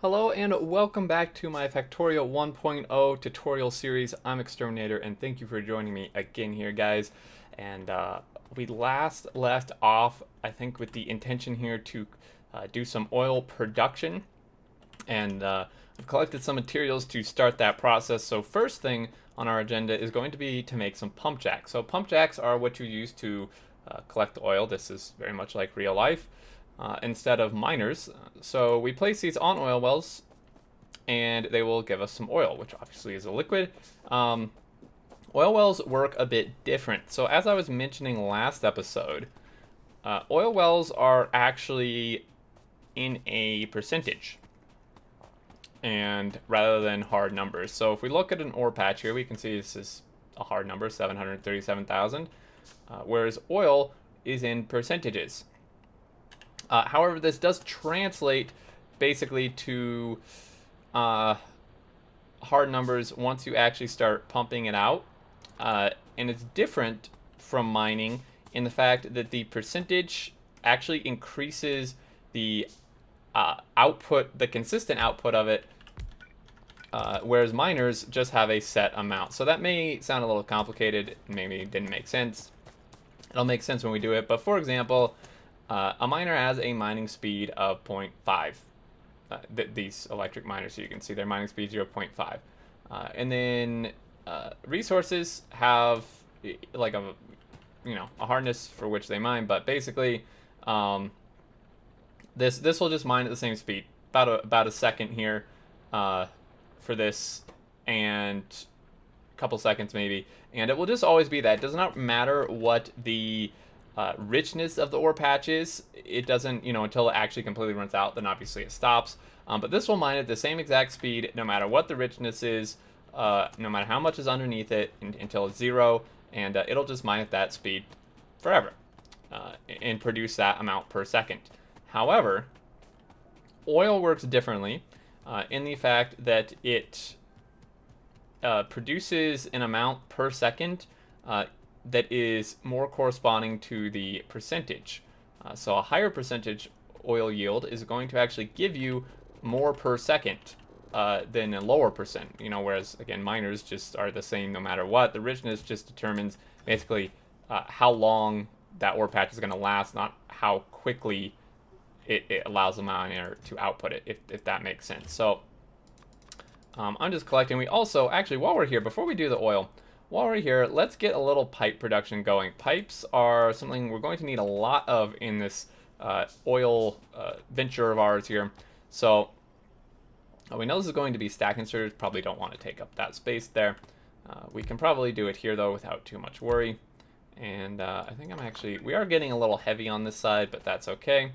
Hello and welcome back to my Factorio 1.0 tutorial series. I'm Exterminator and thank you for joining me again here, guys. And we last left off, I think, with the intention here to do some oil production. And I've collected some materials to start that process. So first thing on our agenda is going to be to make some pump jacks. So pump jacks are what you use to collect oil. This is very much like real life. Instead of miners. So we place these on oil wells and they will give us some oil, which obviously is a liquid. Oil wells work a bit different. So as I was mentioning last episode, oil wells are actually in a percentage and rather than hard numbers. So if we look at an ore patch here, we can see this is a hard number, 737,000, whereas oil is in percentages. However, this does translate basically to hard numbers once you actually start pumping it out. And it's different from mining in the fact that the percentage actually increases the output, the consistent output of it, whereas miners just have a set amount. So that may sound a little complicated, maybe it didn't make sense. It'll make sense when we do it, but for example, a miner has a mining speed of 0.5. These electric miners, so you can see their mining speed 0.5. And then resources have like a hardness for which they mine, but basically this will just mine at the same speed, about a second here for this, and a couple seconds maybe, and it will just always be that. It does not matter what the richness of the ore patch is. It doesn't, you know, until it actually completely runs out, then obviously it stops. But this will mine at the same exact speed, no matter what the richness is, no matter how much is underneath it, until it's zero, and it'll just mine at that speed forever and produce that amount per second. However, oil works differently in the fact that it produces an amount per second that is more corresponding to the percentage. So a higher percentage oil yield is going to actually give you more per second than a lower percent, you know, whereas again, miners just are the same no matter what. The richness just determines basically how long that ore patch is gonna last, not how quickly it allows the miner to output it, if that makes sense. So I'm just collecting. We also, actually, while we're here, before we do the oil, while we're here, let's get a little pipe production going. Pipes are something we're going to need a lot of in this oil venture of ours here. So we know this is going to be stack inserters. Probably don't want to take up that space there. We can probably do it here though without too much worry. And I think we are getting a little heavy on this side, but that's okay.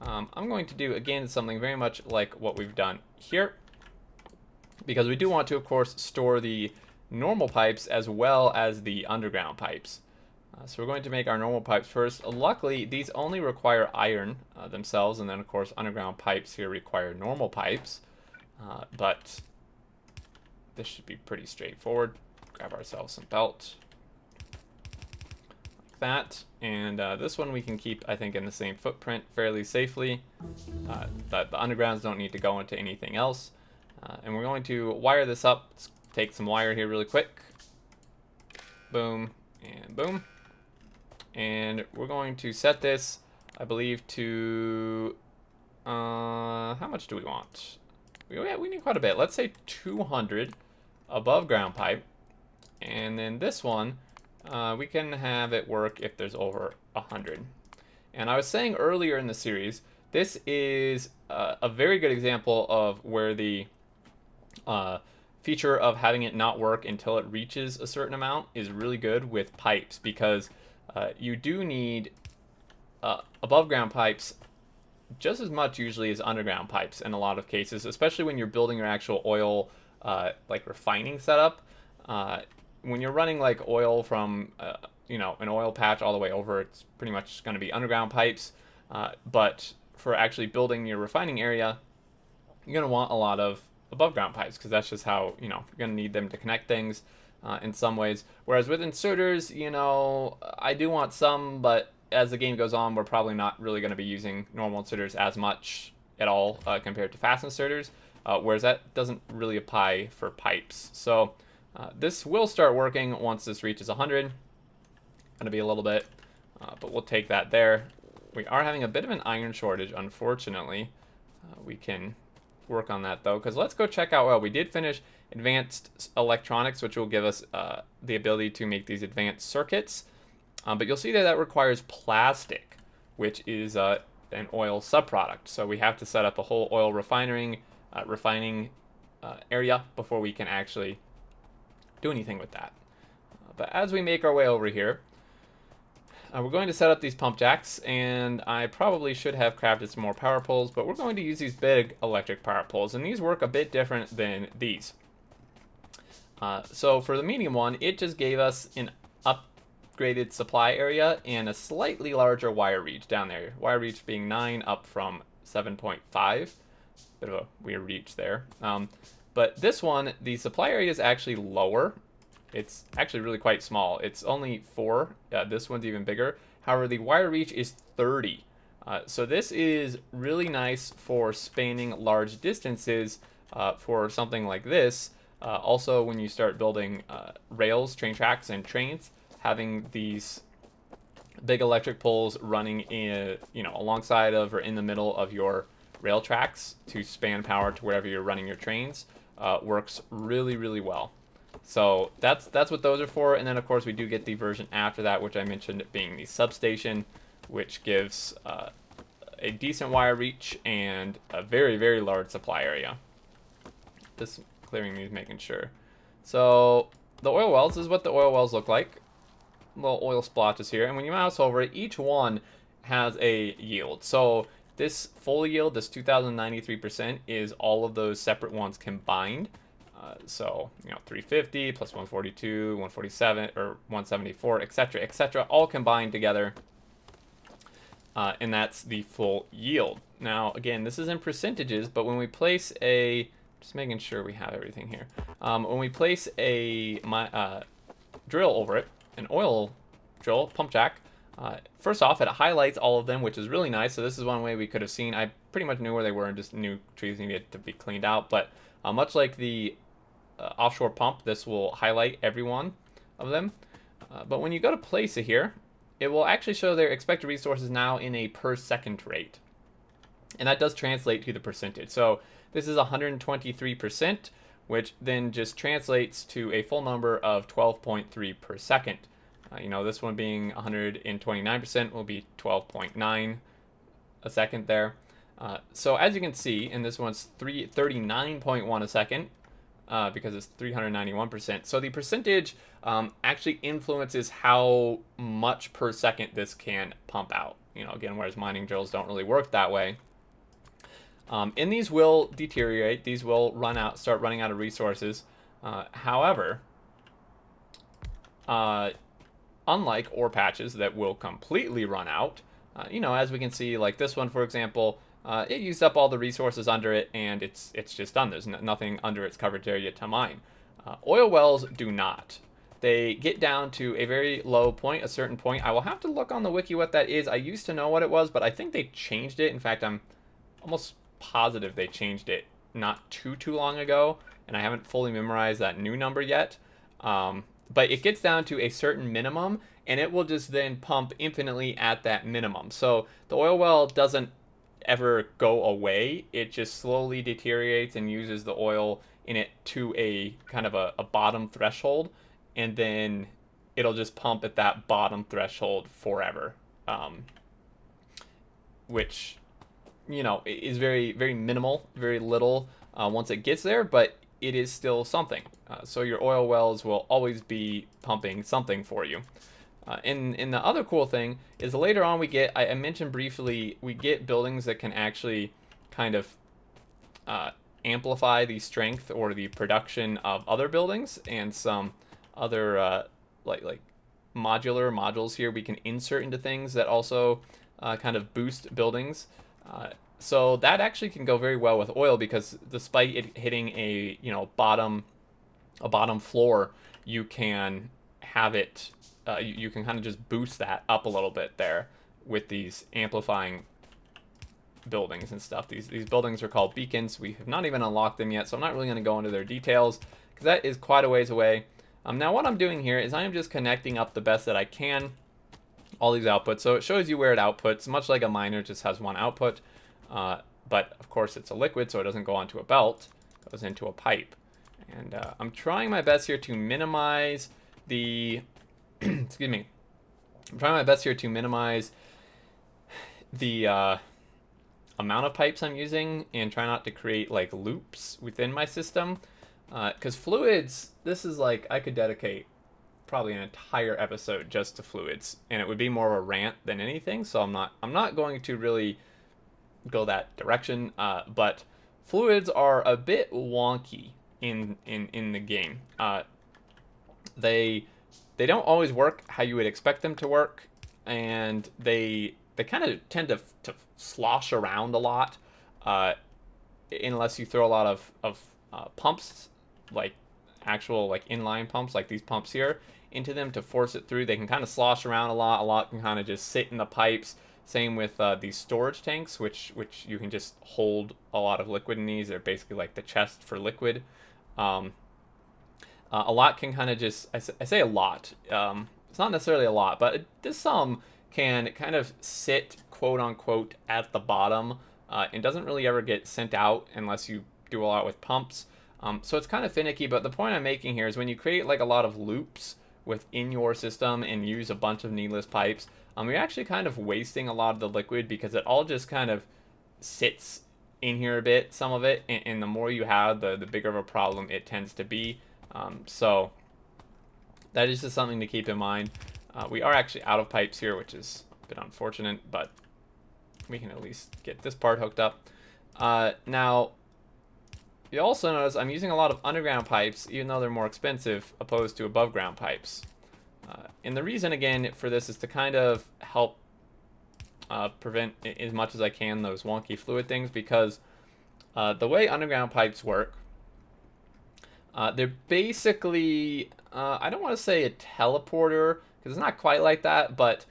I'm going to do again something very much like what we've done here, because we do want to, of course, store the normal pipes as well as the underground pipes. So we're going to make our normal pipes first. Luckily, these only require iron themselves, and then of course underground pipes here require normal pipes, but this should be pretty straightforward. Grab ourselves some belt like that, and this one we can keep, I think, in the same footprint fairly safely. The undergrounds don't need to go into anything else, and we're going to wire this up. It's take some wire here really quick. Boom and boom. And we're going to set this, I believe, to how much do we want? We need quite a bit. Let's say 200 above ground pipe. And then this one, we can have it work if there's over 100. And I was saying earlier in the series, this is a very good example of where the feature of having it not work until it reaches a certain amount is really good with pipes, because you do need above ground pipes just as much usually as underground pipes in a lot of cases, especially when you're building your actual oil like refining setup. When you're running like oil from you know, an oil patch all the way over, it's pretty much going to be underground pipes, but for actually building your refining area, you're going to want a lot of above ground pipes, because that's just how, you know, you're going to need them to connect things in some ways. Whereas with inserters, you know, I do want some, but as the game goes on, we're probably not really going to be using normal inserters as much at all compared to fast inserters, whereas that doesn't really apply for pipes. So this will start working once this reaches 100. Gonna be a little bit, but we'll take that there. We are having a bit of an iron shortage, unfortunately. We can work on that though, because let's go check out, well, we did finish advanced electronics, which will give us the ability to make these advanced circuits. But you'll see that that requires plastic, which is an oil subproduct. So we have to set up a whole oil refining area before we can actually do anything with that. But as we make our way over here, we're going to set up these pump jacks, and I probably should have crafted some more power poles, but we're going to use these big electric power poles, and these work a bit different than these. So for the medium one, it just gave us an upgraded supply area and a slightly larger wire reach down there. Wire reach being 9 up from 7.5. Bit of a weird reach there. But this one, the supply area is actually lower. It's actually really quite small. It's only 4. This one's even bigger. However, the wire reach is 30. So this is really nice for spanning large distances for something like this. Also, when you start building rails, train tracks, and trains, having these big electric poles running in, alongside of or in the middle of your rail tracks to span power to wherever you're running your trains works really, really well. So that's what those are for. And then, of course, we do get the version after that, which I mentioned being the substation, which gives a decent wire reach and a very, very large supply area. Just clearing these, making sure. So the oil wells is what the oil wells look like. Little oil splotches here. And when you mouse over it, each one has a yield. So this full yield, this 2,093%, is all of those separate ones combined. So 350 plus 142, 147, or 174, etc., all combined together, and that's the full yield. Now, again, this is in percentages, but when we place a, just making sure we have everything here. When we place a drill over it, an oil drill pump jack, first off, it highlights all of them, which is really nice. So this is one way we could have seen. I pretty much knew where they were and just knew trees needed to be cleaned out, but much like the offshore pump, this will highlight every one of them. But when you go to place it here, it will actually show their expected resources now in a per second rate. And that does translate to the percentage. So this is 123%, which then just translates to a full number of 12.3 per second. This one being 129% will be 12.9 a second there. So as you can see, and this one's 39.1 a second, because it's 391%. So the percentage actually influences how much per second this can pump out. Again, whereas mining drills don't really work that way. And these will deteriorate. These will run out, start running out of resources. However, unlike ore patches that will completely run out, as we can see, like this one, for example, it used up all the resources under it, and it's just done. There's nothing under its coverage area to mine. Oil wells do not. They get down to a very low point, a certain point. I will have to look on the wiki what that is. I used to know what it was, but I think they changed it. In fact, I'm almost positive they changed it not too long ago, and I haven't fully memorized that new number yet. But it gets down to a certain minimum, and it will just then pump infinitely at that minimum. So the oil well doesn't ever go away. It just slowly deteriorates and uses the oil in it to a kind of a bottom threshold, and then it'll just pump at that bottom threshold forever, which is very, very minimal, very little once it gets there, but it is still something. So your oil wells will always be pumping something for you. And the other cool thing is later on we get, I mentioned briefly, we get buildings that can actually kind of amplify the strength or the production of other buildings, and some other like modular modules here we can insert into things that also kind of boost buildings. So that actually can go very well with oil, because despite it hitting a bottom floor, you can have it. You can kind of just boost that up a little bit there with these amplifying buildings and stuff. These buildings are called beacons. We have not even unlocked them yet, so I'm not really going to go into their details because that is quite a ways away. Now what I'm doing here is I am just connecting up the best that I can, all these outputs. So it shows you where it outputs, much like a miner just has one output. But of course it's a liquid, so it doesn't go onto a belt. It goes into a pipe. And I'm trying my best here to minimize the, excuse me, I'm trying my best here to minimize the amount of pipes I'm using and try not to create like loops within my system. Because fluids, this is like, I could dedicate probably an entire episode just to fluids, and it would be more of a rant than anything. So I'm not going to really go that direction. But fluids are a bit wonky in the game. They don't always work how you would expect them to work, and they kind of tend to slosh around a lot, unless you throw a lot of pumps, like actual like inline pumps, like these pumps here, into them to force it through. They can kind of slosh around a lot. A lot can kind of just sit in the pipes. Same with these storage tanks, which you can just hold a lot of liquid in these. They're basically like the chest for liquid. A lot can kind of just, I say a lot, it's not necessarily a lot, but this some can kind of sit, quote unquote, at the bottom, and doesn't really ever get sent out unless you do a lot with pumps. So it's kind of finicky, but the point I'm making here is when you create like a lot of loops within your system and use a bunch of needless pipes, you're actually kind of wasting a lot of the liquid because it all just kind of sits in here a bit, some of it, and the more you have, the bigger of a problem it tends to be. So that is just something to keep in mind. We are actually out of pipes here, which is a bit unfortunate, but we can at least get this part hooked up. Now, you also notice I'm using a lot of underground pipes, even though they're more expensive, opposed to above ground pipes. And the reason, again, for this is to kind of help prevent, as much as I can, those wonky fluid things, because the way underground pipes work, they're basically, I don't want to say a teleporter, because it's not quite like that, but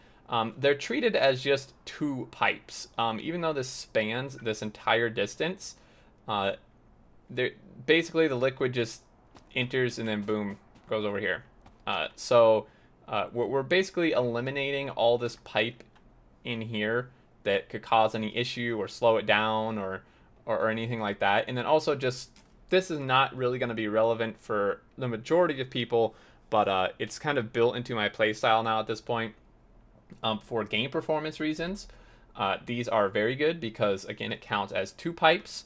they're treated as just two pipes. Even though this spans this entire distance, basically the liquid just enters and then boom, goes over here. So we're basically eliminating all this pipe in here that could cause any issue or slow it down or anything like that. And then also just, this is not really going to be relevant for the majority of people, but it's kind of built into my playstyle now at this point. For game performance reasons, these are very good because, again, it counts as two pipes.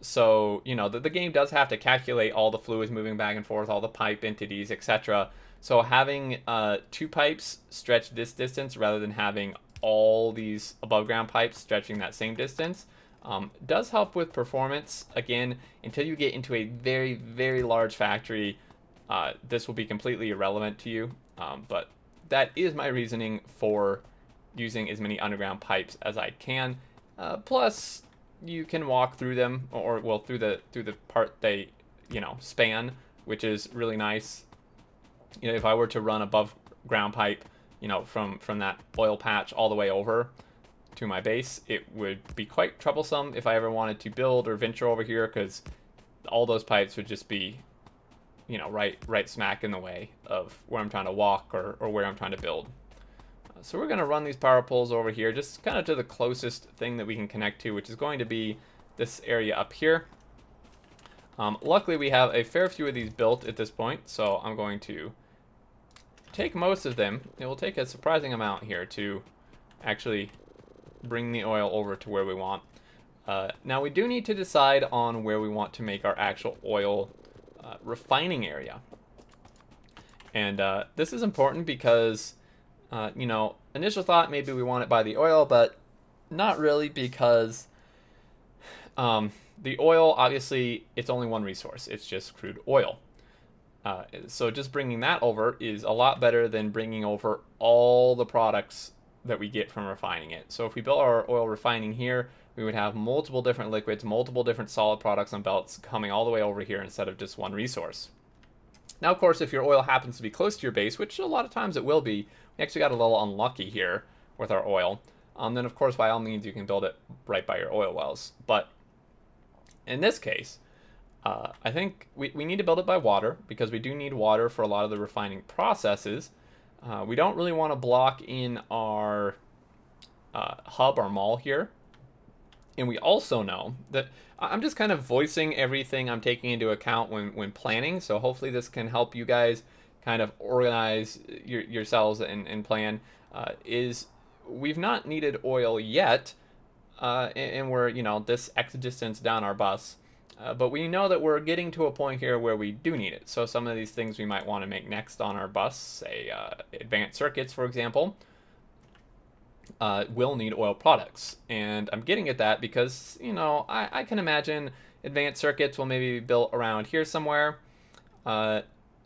So, you know, the game does have to calculate all the fluids moving back and forth, all the pipe entities, etc. So having two pipes stretch this distance rather than having all these above ground pipes stretching that same distance does help with performance. Again, until you get into a very, very large factory, this will be completely irrelevant to you. But that is my reasoning for using as many underground pipes as I can. Plus, you can walk through them, or well, through the part they, you know, span, which is really nice. You know, if I were to run above ground pipe, you know, from that oil patch all the way over to my base, it would be quite troublesome if I ever wanted to build or venture over here, because all those pipes would just be, you know, right smack in the way of where I'm trying to walk or where I'm trying to build. So we're going to run these power poles over here, just kind of to the closest thing that we can connect to, which is going to be this area up here. Luckily, we have a fair few of these built at this point, so I'm going to take most of them. It will take a surprising amount here to actually bring the oil over to where we want. Now, we do need to decide on where we want to make our actual oil refining area. And this is important because, you know, initial thought, maybe we want it by the oil, but not really, because the oil, obviously, it's only one resource. It's just crude oil. So just bringing that over is a lot better than bringing over all the products that we get from refining it. So if we built our oil refining here, we would have multiple different liquids, multiple different solid products and belts coming all the way over here instead of just one resource. Now, of course, if your oil happens to be close to your base, which a lot of times it will be, we actually got a little unlucky here with our oil. Then of course, by all means, you can build it right by your oil wells. But in this case, I think we need to build it by water, because we do need water for a lot of the refining processes. We don't really want to block in our hub, our mall here. And we also know that I'm just kind of voicing everything I'm taking into account when planning. So hopefully this can help you guys kind of organize yourselves and plan. Is we've not needed oil yet, and we're, you know, this X distance down our bus. But we know that we're getting to a point here where we do need it. So some of these things we might want to make next on our bus, say advanced circuits, for example, will need oil products. And I'm getting at that because, you know, I can imagine advanced circuits will maybe be built around here somewhere.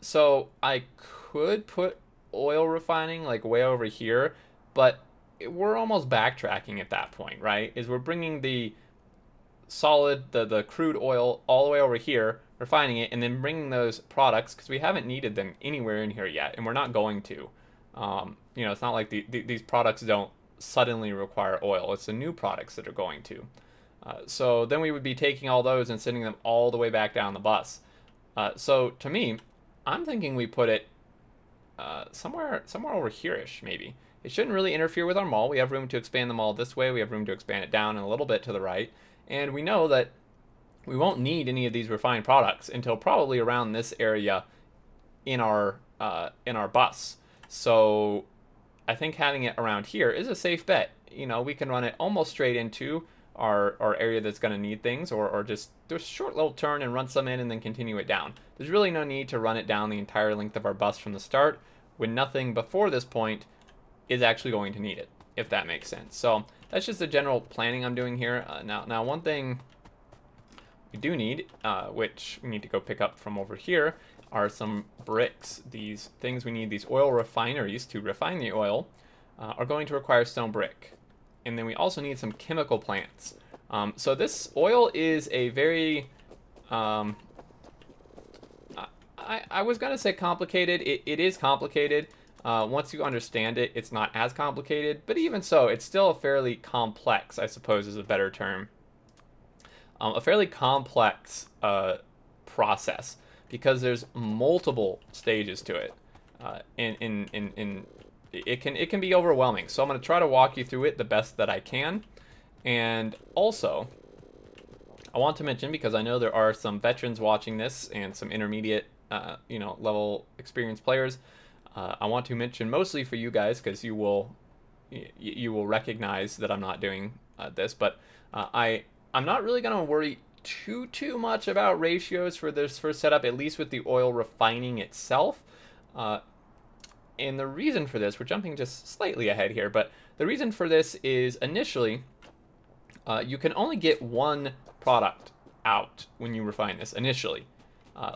So I could put oil refining like way over here, but we're almost backtracking at that point, right? Is we're bringing the solid, the crude oil all the way over here, refining it, and then bringing those products, because we haven't needed them anywhere in here yet, and we're not going to. You know, it's not like these products don't suddenly require oil. It's the new products that are going to. So then we would be taking all those and sending them all the way back down the bus. So to me, I'm thinking we put it somewhere over here-ish, maybe. It shouldn't really interfere with our mall. We have room to expand the mall this way. We have room to expand it down and a little bit to the right. And we know that we won't need any of these refined products until probably around this area in our bus. So I think having it around here is a safe bet. You know, we can run it almost straight into our area that's going to need things, or just do a short little turn and run some in and then continue it down. There's really no need to run it down the entire length of our bus from the start when nothing before this point is actually going to need it, if that makes sense. So that's just the general planning I'm doing here. Now one thing we do need, which we need to go pick up from over here, are some bricks. These things we need, these oil refineries to refine the oil, are going to require stone brick. And then we also need some chemical plants. So this oil is a very, I was gonna say complicated. It is complicated. Once you understand it, it's not as complicated, but even so, it's still fairly complex, I suppose is a better term. A fairly complex process, because there's multiple stages to it, and it can be overwhelming. So I'm going to try to walk you through it the best that I can. And also, I want to mention, because I know there are some veterans watching this and some intermediate, you know, level experienced players. I want to mention mostly for you guys, because you will recognize that I'm not doing this, but I'm not really going to worry too much about ratios for this first setup, at least with the oil refining itself. And the reason for this, we're jumping just slightly ahead here, but the reason for this is initially you can only get one product out when you refine this initially.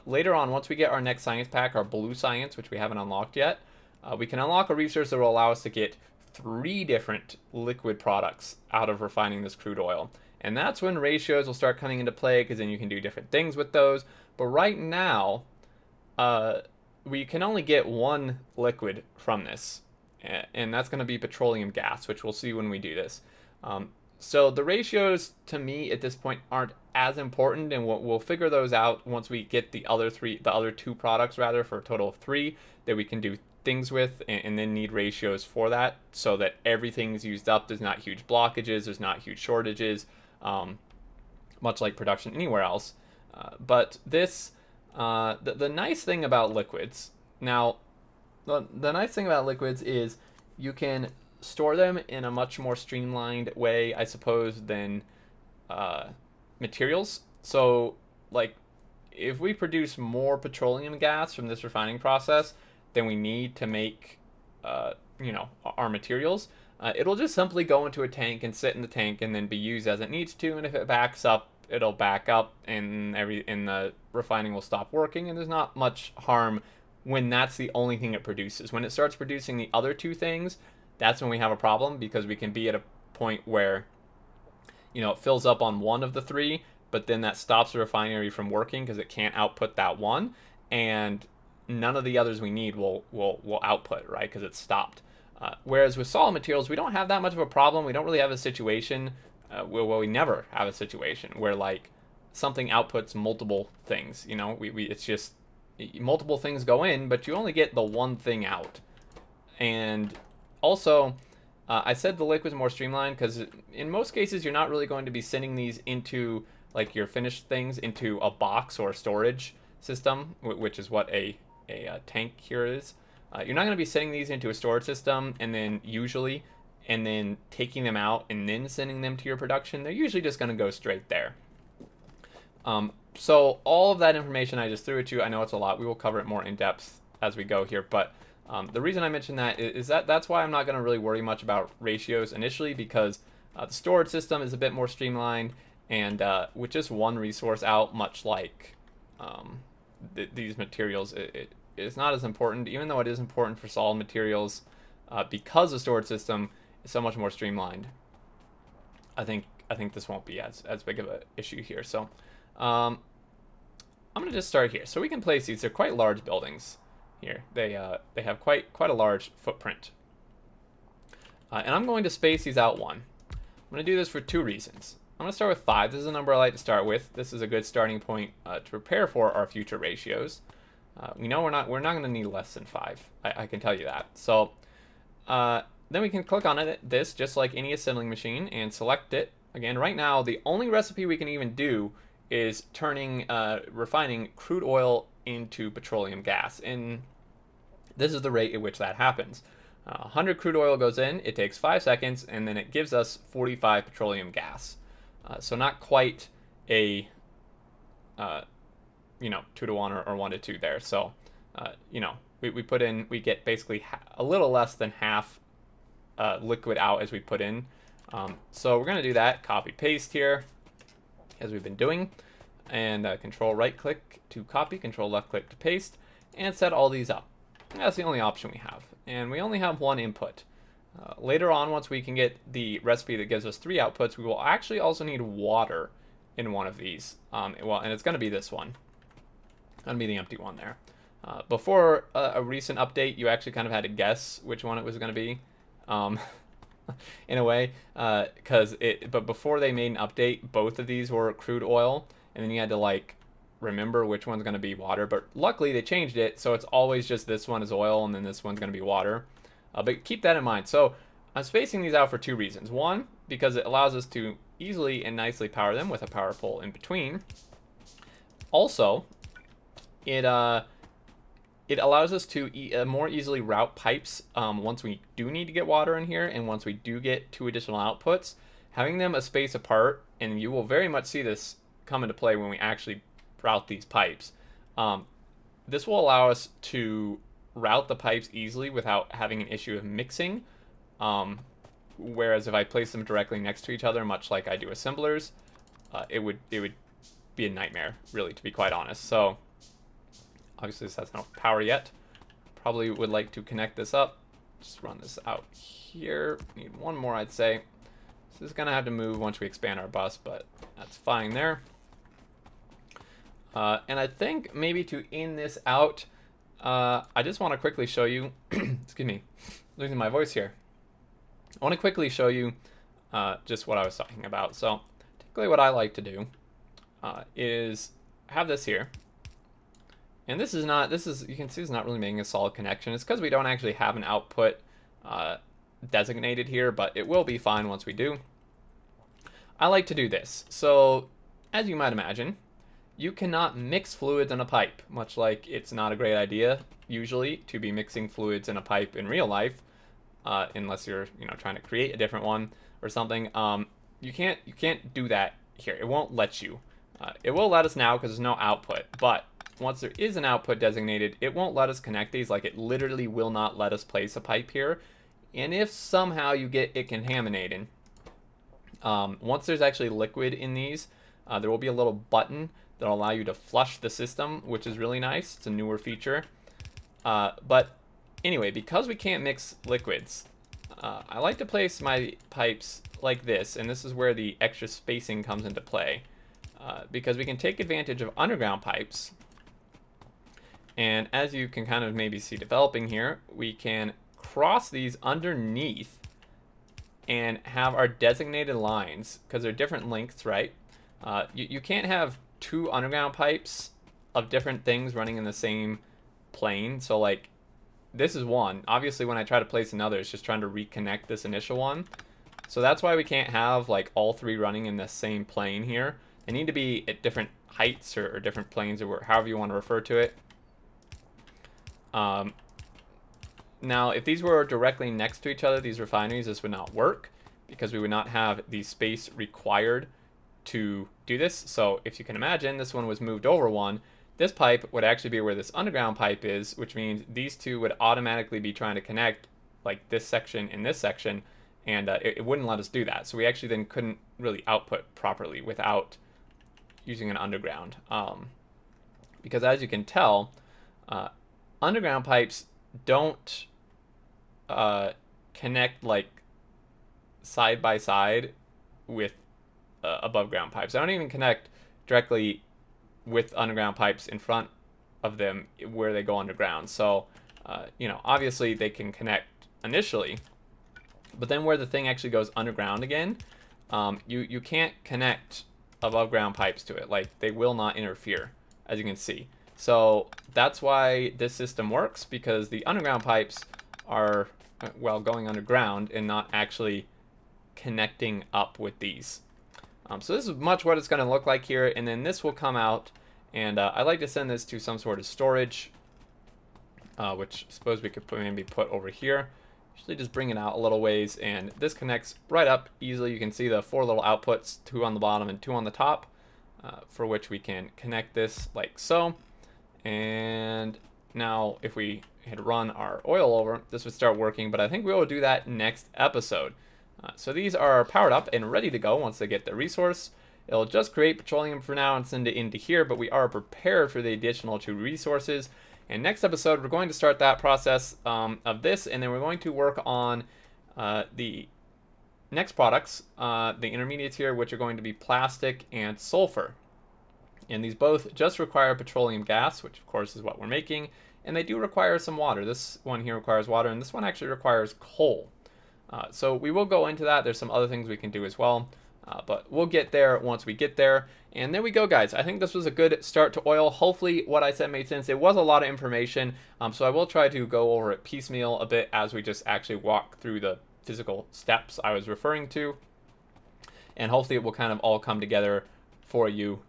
Later on, once we get our next science pack, our blue science, which we haven't unlocked yet, we can unlock a resource that will allow us to get 3 different liquid products out of refining this crude oil. And that's when ratios will start coming into play, because then you can do different things with those. But right now, we can only get one liquid from this, and that's going to be petroleum gas, which we'll see when we do this. So the ratios, to me, at this point aren't as important, and we'll figure those out once we get the other two products, rather, for a total of 3 that we can do things with, and then need ratios for that, so that everything's used up. There's not huge blockages, there's not huge shortages, much like production anywhere else. But this, the nice thing about liquids, now, the nice thing about liquids is you can store them in a much more streamlined way, I suppose, than materials. So, like, if we produce more petroleum gas from this refining process than we need to make, you know, our materials, it'll just simply go into a tank and sit in the tank and then be used as it needs to. And if it backs up, it'll back up, and the refining will stop working. And there's not much harm when that's the only thing it produces. When it starts producing the other two things, that's when we have a problem, because we can be at a point where, you know, it fills up on one of the 3, but then that stops the refinery from working because it can't output that one, and none of the others we need will output, right, because it's stopped. Whereas with solid materials, we don't have that much of a problem. We don't really have a situation well, we never have a situation where like something outputs multiple things. You know, it's just multiple things go in, but you only get the one thing out. And also, I said the liquid's more streamlined because in most cases you're not really going to be sending these into like your finished things into a box or a storage system, which is what a tank here is. You're not going to be sending these into a storage system and then usually, and then taking them out and then sending them to your production. They're usually just going to go straight there. So all of that information I just threw at you, I know it's a lot. We will cover it more in depth as we go here. But the reason I mentioned that is that that's why I'm not going to really worry much about ratios initially, because the storage system is a bit more streamlined and with just one resource out, much like these materials, it's not as important, even though it is important for solid materials, because the storage system is so much more streamlined. I think this won't be as big of an issue here. So I'm gonna just start here. So we can place these. They're quite large buildings here. They have quite a large footprint. And I'm going to space these out one. I'm gonna do this for two reasons. I'm gonna start with 5. This is a number I like to start with. This is a good starting point to prepare for our future ratios. We know we're not gonna need less than 5. I can tell you that. So then we can click on it, this, just like any assembling machine, and select it. Again, right now, the only recipe we can even do is turning, refining crude oil into petroleum gas. And this is the rate at which that happens. 100 crude oil goes in, it takes 5 seconds, and then it gives us 45 petroleum gas. So not quite a, you know, 2 to 1 or 1 to 2 there. So, you know, we put in, we get basically a little less than half liquid out as we put in. So we're going to do that, copy paste here, as we've been doing, and control right click to copy, control left click to paste, and set all these up. And that's the only option we have, and we only have one input. Later on, once we can get the recipe that gives us 3 outputs, we will actually also need water in one of these. Well, and it's going to be this one. It's going to be the empty one there. Before a recent update, you actually kind of had to guess which one it was going to be. In a way, but before they made an update, both of these were crude oil, and then you had to like remember which one's going to be water. But luckily they changed it, so it's always just this one is oil, and then this one's going to be water. But keep that in mind. So I'm spacing these out for 2 reasons. One, because it allows us to easily and nicely power them with a power pole in between. Also, it allows us to more easily route pipes once we do need to get water in here, and once we do get 2 additional outputs, having them a space apart, and you will very much see this come into play when we actually route these pipes. This will allow us to route the pipes easily without having an issue of mixing, whereas if I place them directly next to each other, much like I do assemblers, it would be a nightmare, really, to be quite honest. So. Obviously this has no power yet. Probably would like to connect this up. Just run this out here. Need one more, I'd say. This is gonna have to move once we expand our bus, but that's fine there. And I think maybe to end this out, I just wanna quickly show you, excuse me, losing my voice here. I wanna quickly show you just what I was talking about. So typically what I like to do is have this here. And this is not, you can see it's not really making a solid connection. It's because we don't actually have an output designated here, but it will be fine once we do. I like to do this. So as you might imagine, you cannot mix fluids in a pipe, much like it's not a great idea usually to be mixing fluids in a pipe in real life, unless you're, you know, trying to create a different one or something. You can't do that here. It won't let you. It will let us now because there's no output, but once there is an output designated, it won't let us connect these. Like, it literally will not let us place a pipe here. And if somehow you get it contaminated, once there's actually liquid in these, there will be a little button that'll allow you to flush the system, which is really nice. It's a newer feature. But anyway, because we can't mix liquids, I like to place my pipes like this, and this is where the extra spacing comes into play, because we can take advantage of underground pipes. And as you can kind of maybe see developing here, we can cross these underneath and have our designated lines, because they're different lengths, right? You can't have two underground pipes of different things running in the same plane. So like this is one. Obviously when I try to place another, it's just trying to reconnect this initial one. So that's why we can't have like all three running in the same plane here. They need to be at different heights or different planes or however you want to refer to it. Now, if these were directly next to each other, these refineries, this would not work because we would not have the space required to do this. So if you can imagine, this one was moved over one. This pipe would actually be where this underground pipe is, which means these two would automatically be trying to connect like this section and this section, and it wouldn't let us do that. So we actually then couldn't really output properly without using an underground. Because as you can tell, underground pipes don't connect like side by side with above ground pipes. They don't even connect directly with underground pipes in front of them where they go underground. So, you know, obviously they can connect initially, but then where the thing actually goes underground again, you can't connect above ground pipes to it. Like they will not interfere, as you can see. So that's why this system works, because the underground pipes are, well, going underground and not actually connecting up with these. So this is much what it's going to look like here, and then this will come out, and I like to send this to some sort of storage, which I suppose we could maybe put over here. Usually just bring it out a little ways, and this connects right up easily. You can see the four little outputs, two on the bottom and two on the top, for which we can connect this like so. And now if we had run our oil over, this would start working, but I think we will do that next episode. So these are powered up and ready to go once they get the resource. It'll just create petroleum for now and send it into here, but we are prepared for the additional 2 resources. And next episode, we're going to start that process of this, and then we're going to work on the next products, the intermediates here, which are going to be plastic and sulfur. And these both just require petroleum gas, which of course is what we're making, and they do require some water. This one here requires water, and this one actually requires coal. So we will go into that. There's some other things we can do as well, but we'll get there once we get there. And there we go, guys. I think this was a good start to oil. Hopefully what I said made sense. It was a lot of information, so I will try to go over it piecemeal a bit as we just actually walk through the physical steps I was referring to. And hopefully it will kind of all come together for you.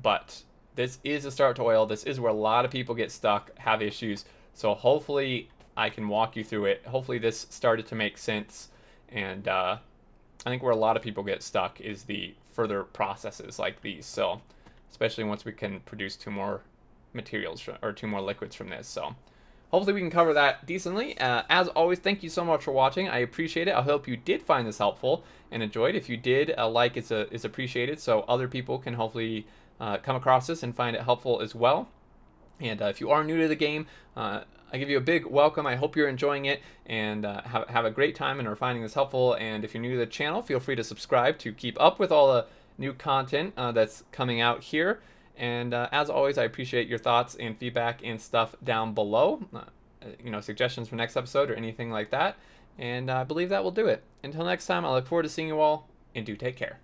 But this is a start to oil. This is where a lot of people get stuck, have issues. So hopefully I can walk you through it. Hopefully this started to make sense. And I think where a lot of people get stuck is the further processes like these. So especially once we can produce 2 more materials or 2 more liquids from this. So hopefully we can cover that decently. As always, thank you so much for watching. I appreciate it. I hope you did find this helpful and enjoyed. If you did, a like is appreciated, so other people can hopefully come across this and find it helpful as well. And if you are new to the game, I give you a big welcome. I hope you're enjoying it, and have a great time and are finding this helpful. And if you're new to the channel, feel free to subscribe to keep up with all the new content that's coming out here. And as always, I appreciate your thoughts and feedback and stuff down below, you know, suggestions for next episode or anything like that. And I believe that will do it. Until next time, I look forward to seeing you all, and do take care.